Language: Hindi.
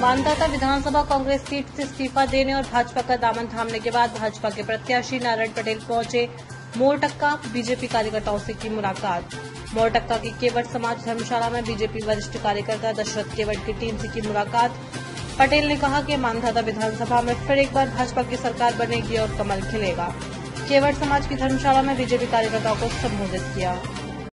मानधाता विधानसभा कांग्रेस सीट से इस्तीफा देने और भाजपा का दामन थामने के बाद भाजपा के प्रत्याशी नारायण पटेल पहुंचे मोरटक्का। बीजेपी कार्यकर्ताओं से की मुलाकात। मोरटक्का की केवट समाज धर्मशाला में बीजेपी वरिष्ठ कार्यकर्ता दशरथ केवट की टीम से की मुलाकात। पटेल ने कहा कि मानधाता विधानसभा में फिर एक बार भाजपा की सरकार बनेगी और कमल खिलेगा। केवट समाज की धर्मशाला में बीजेपी कार्यकर्ताओं को संबोधित किया।